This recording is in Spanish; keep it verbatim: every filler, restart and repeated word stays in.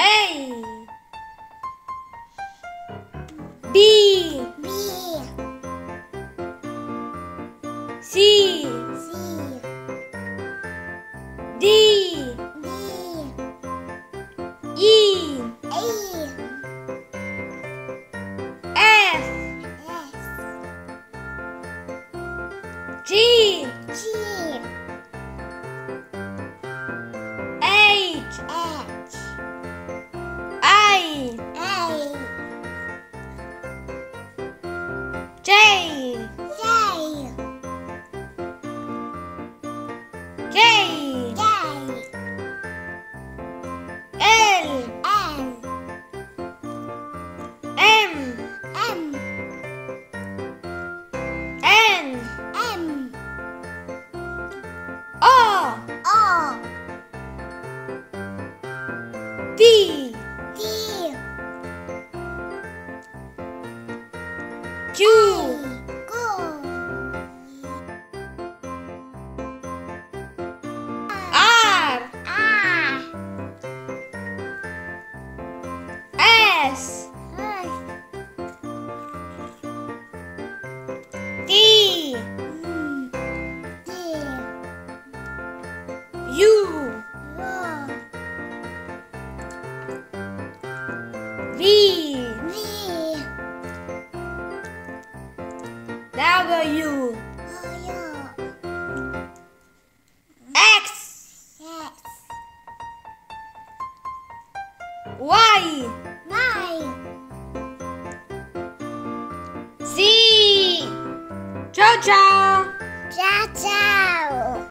Hey. B. B. C. C. D. D. E. E. F. F. G. G. J. J. K. K. L. L. M. M. N. M. O. O. P. P. Q. S. T. U. V. W. X. Y. Z. Ciao, ciao. Ciao, ciao.